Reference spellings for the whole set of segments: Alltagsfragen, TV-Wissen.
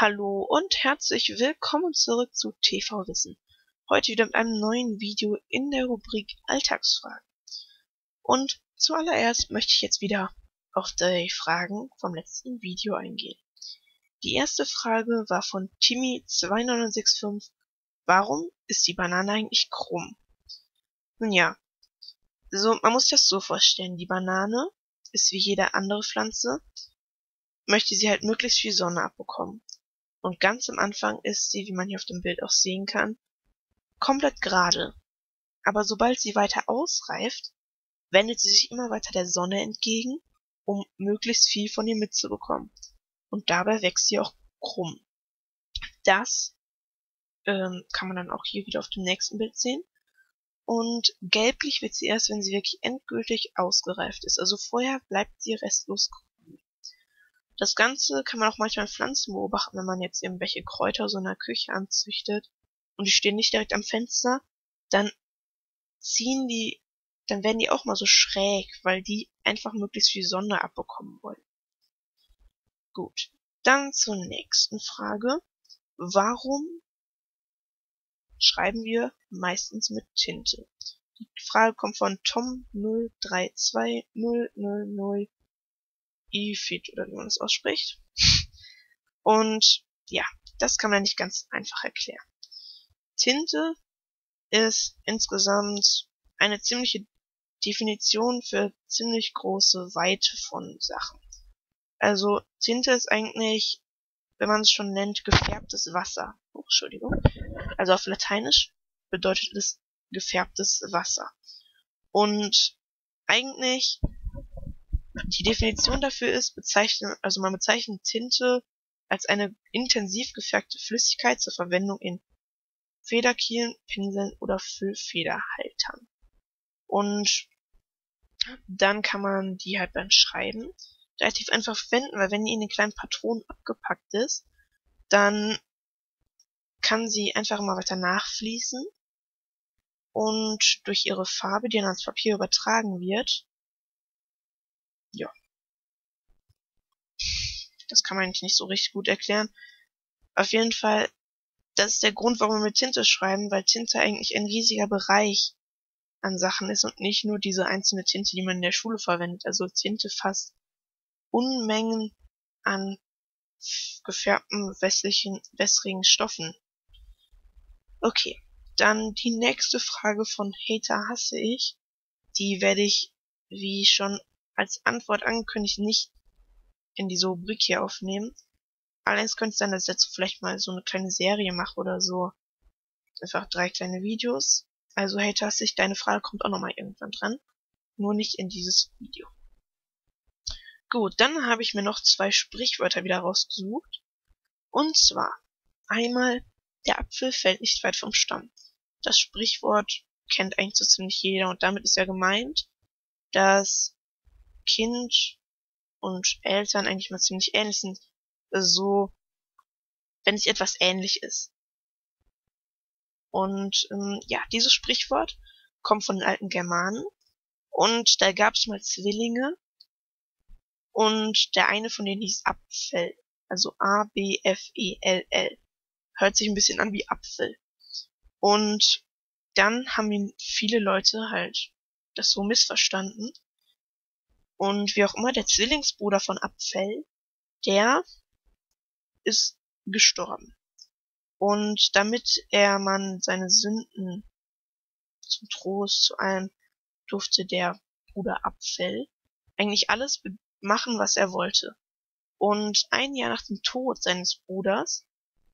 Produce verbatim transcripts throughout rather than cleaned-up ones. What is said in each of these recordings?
Hallo und herzlich willkommen zurück zu T V-Wissen. Heute wieder mit einem neuen Video in der Rubrik Alltagsfragen. Und zuallererst möchte ich jetzt wieder auf die Fragen vom letzten Video eingehen. Die erste Frage war von Timmy zwei neun neun sechs fünf. Warum ist die Banane eigentlich krumm? Nun ja, so, man muss das so vorstellen. Die Banane ist wie jede andere Pflanze, möchte sie halt möglichst viel Sonne abbekommen. Und ganz am Anfang ist sie, wie man hier auf dem Bild auch sehen kann, komplett gerade. Aber sobald sie weiter ausreift, wendet sie sich immer weiter der Sonne entgegen, um möglichst viel von ihr mitzubekommen. Und dabei wächst sie auch krumm. Das ähm, kann man dann auch hier wieder auf dem nächsten Bild sehen. Und gelblich wird sie erst, wenn sie wirklich endgültig ausgereift ist. Also vorher bleibt sie restlos krumm. Das Ganze kann man auch manchmal in Pflanzen beobachten, wenn man jetzt irgendwelche Kräuter so in der Küche anzüchtet und die stehen nicht direkt am Fenster, dann ziehen die, dann werden die auch mal so schräg, weil die einfach möglichst viel Sonne abbekommen wollen. Gut, dann zur nächsten Frage. Warum schreiben wir meistens mit Tinte? Die Frage kommt von Tom null drei zwei null null null Ifid, oder wie man das ausspricht. Und ja, das kann man nicht ganz einfach erklären. Tinte ist insgesamt eine ziemliche Definition für ziemlich große Weite von Sachen. Also Tinte ist eigentlich, wenn man es schon nennt, gefärbtes Wasser. Oh, Entschuldigung. Also auf Lateinisch bedeutet es gefärbtes Wasser. Und eigentlich die Definition dafür ist, bezeichnen, also man bezeichnet Tinte als eine intensiv gefärbte Flüssigkeit zur Verwendung in Federkielen, Pinseln oder Füllfederhaltern. Und dann kann man die halt beim Schreiben relativ einfach verwenden, weil wenn die in den kleinen Patronen abgepackt ist, dann kann sie einfach mal weiter nachfließen und durch ihre Farbe, die dann ans Papier übertragen wird, ja, das kann man eigentlich nicht so richtig gut erklären. Auf jeden Fall, das ist der Grund, warum wir mit Tinte schreiben, weil Tinte eigentlich ein riesiger Bereich an Sachen ist und nicht nur diese einzelne Tinte, die man in der Schule verwendet. Also Tinte fasst Unmengen an gefärbten, wässrigen, wässrigen Stoffen. Okay, dann die nächste Frage von Hater hasse ich. Die werde ich, wie schon als Antwort angekündigt, nicht in diese Rubrik hier aufnehmen. Allerdings könnte es sein, dass ich dazu vielleicht mal so eine kleine Serie mache oder so. Einfach drei kleine Videos. Also hey, Tassi, deine Frage kommt auch nochmal irgendwann dran. Nur nicht in dieses Video. Gut, dann habe ich mir noch zwei Sprichwörter wieder rausgesucht. Und zwar einmal, der Apfel fällt nicht weit vom Stamm. Das Sprichwort kennt eigentlich so ziemlich jeder und damit ist ja gemeint, dass Kind und Eltern eigentlich mal ziemlich ähnlich sind, so, wenn es etwas ähnlich ist. Und ähm, ja, dieses Sprichwort kommt von den alten Germanen und da gab es mal Zwillinge und der eine von denen hieß Apfel, also A B F E L L. Hört sich ein bisschen an wie Apfel. Und dann haben viele Leute halt das so missverstanden. Und wie auch immer, der Zwillingsbruder von Apfel, der ist gestorben. Und damit er man seine Sünden zum Trost, zu allem, durfte der Bruder Apfel eigentlich alles machen, was er wollte. Und ein Jahr nach dem Tod seines Bruders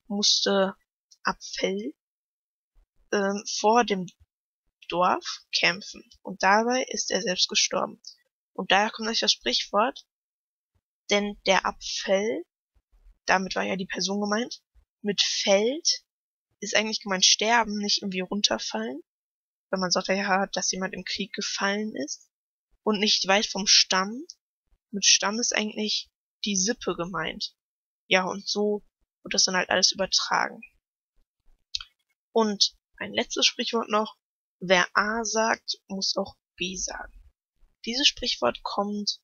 musste Apfel ähm, vor dem Dorf kämpfen. Und dabei ist er selbst gestorben. Und daher kommt natürlich das Sprichwort, denn der Apfel, damit war ja die Person gemeint, mit fällt ist eigentlich gemeint sterben, nicht irgendwie runterfallen, weil man sagt ja, dass jemand im Krieg gefallen ist, und nicht weit vom Stamm, mit Stamm ist eigentlich die Sippe gemeint. Ja, und so wird das dann halt alles übertragen. Und ein letztes Sprichwort noch, wer A sagt, muss auch B sagen. Dieses Sprichwort kommt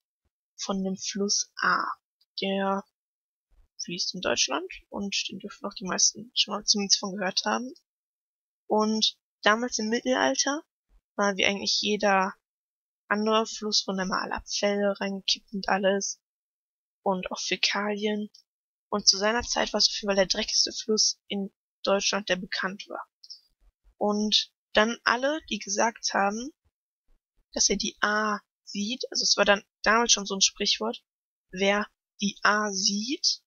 von dem Fluss A, der fließt in Deutschland und den dürften auch die meisten schon mal zumindest von gehört haben. Und damals im Mittelalter war wie eigentlich jeder andere Fluss von der Malabfälle reingekippt und alles und auch Fäkalien. Und zu seiner Zeit war es auf jeden Fall der dreckigste Fluss in Deutschland, der bekannt war. Und dann alle, die gesagt haben, dass er die A sieht, also es war dann damals schon so ein Sprichwort, wer die A sieht,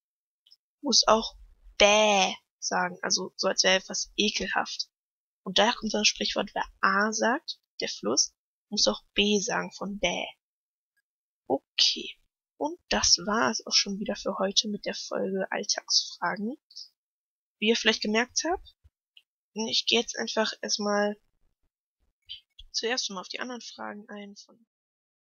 muss auch Bäh sagen, also so als wäre etwas ekelhaft. Und daher kommt das Sprichwort, wer A sagt, der Fluss, muss auch B sagen von Bäh. Okay, und das war es auch schon wieder für heute mit der Folge Alltagsfragen. Wie ihr vielleicht gemerkt habt, ich gehe jetzt einfach erstmal zuerst schon mal auf die anderen Fragen ein von